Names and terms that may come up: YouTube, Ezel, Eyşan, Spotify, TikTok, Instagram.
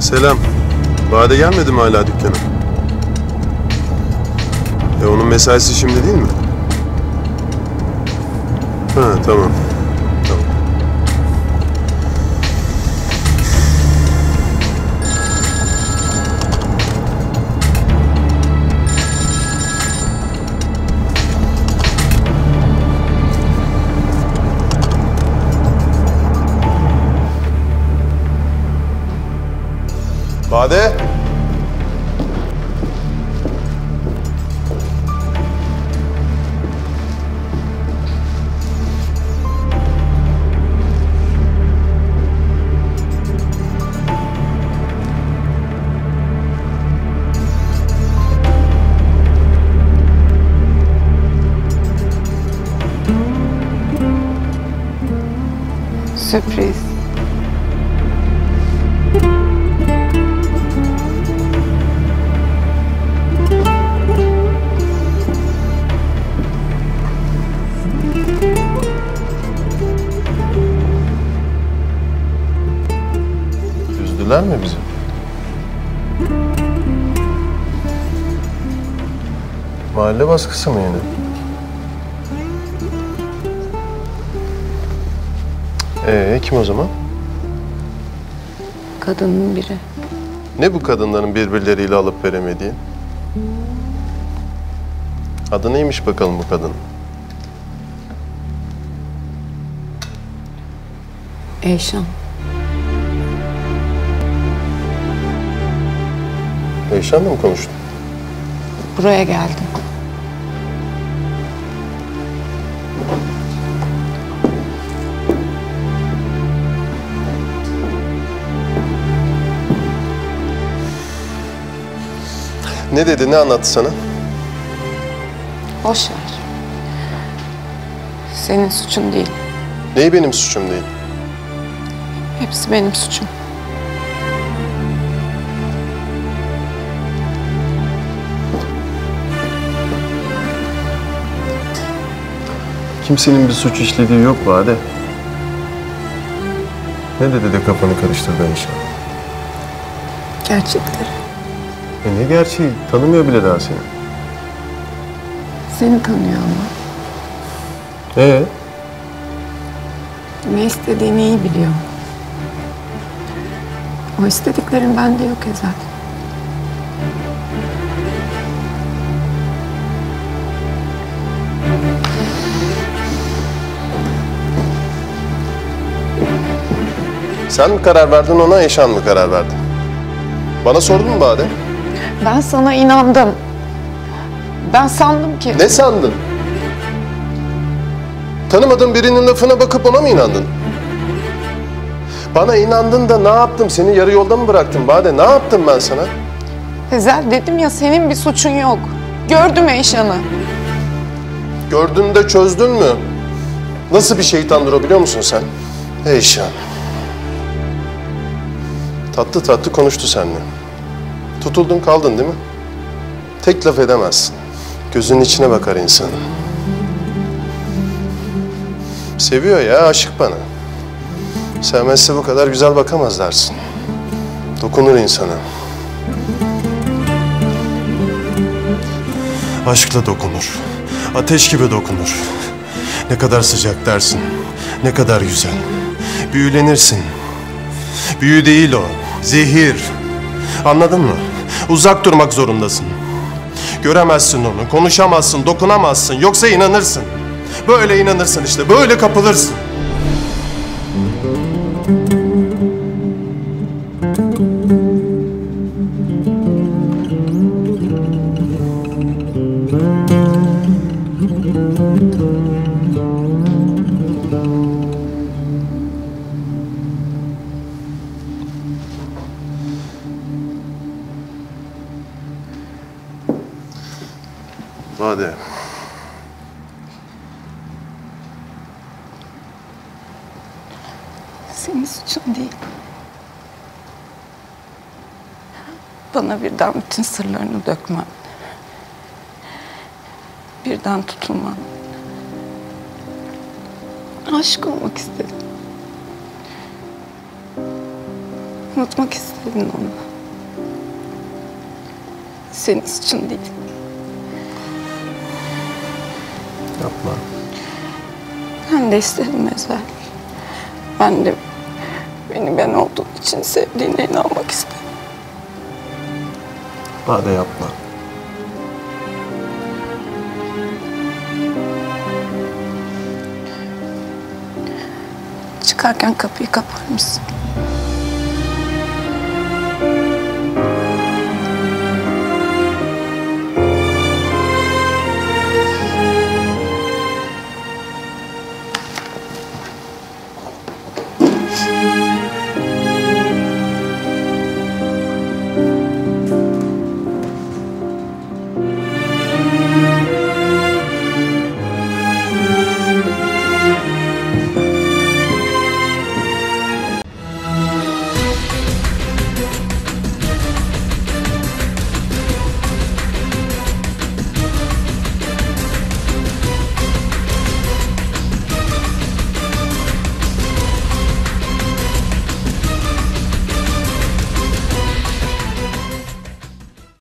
Selam. Bade gelmedi mi hala dükkana? Onun mesaisi şimdi değil mi? Ha, tamam. Bade. Sürpriz. Üzdüler mi bizi? Mahalle baskısı mı yine? Kim o zaman? Kadının biri. Ne bu kadınların birbirleriyle alıp veremediği? Adı neymiş bakalım bu kadının? Eyşan. Eyşan'la mı konuştun? Buraya geldim. Ne dedi, ne anlattı sana? Boş ver. Senin suçun değil. Neyi benim suçum değil? Hepsi benim suçum. Kimsenin bir suç işlediği yok Bade. Ne dedi de kafanı karıştırdın inşallah? Gerçekleri. Ne gerçeği? Tanımıyor bile daha seni. Seni tanıyor ama. Ne istediğini iyi biliyor. O istediklerin bende yok Ezel. Sen mi karar verdin ona, Eyşan mı karar verdi? Bana sordun mu Bade? Ben sana inandım. Ben sandım ki... Ne sandın? Tanımadığın birinin lafına bakıp ona mı inandın? Bana inandın da ne yaptım? Seni yarı yolda mı bıraktım Bade? Ne yaptım ben sana? Ezel, dedim ya senin bir suçun yok. Gördüm Eyşan'ı. Gördün de çözdün mü? Nasıl bir şeytandır o biliyor musun sen? Eyşan. Tatlı tatlı konuştu seninle. Tutuldun kaldın değil mi? Tek laf edemezsin. Gözünün içine bakar insan. Seviyor ya, aşık bana. Sevmezse bu kadar güzel bakamaz dersin. Dokunur insana. Aşkla dokunur. Ateş gibi dokunur. Ne kadar sıcak dersin. Ne kadar güzel. Büyülenirsin. Büyü değil o. Zehir. Anladın mı? Uzak durmak zorundasın. Göremezsin onu, konuşamazsın, dokunamazsın. Yoksa inanırsın. Böyle inanırsın işte, böyle kapılırsın. Bade. Senin suçun değil. Bana birden bütün sırlarını dökmen. Birden tutulman. Aşık olmak istedim. Unutmak istedin onu. Senin suçun değil. Yapma. Ben de istedim Ezel. Ben de beni ben olduğum için sevdiğine inanmak istedim. Hadi yapma. Çıkarken kapıyı kapar mısın?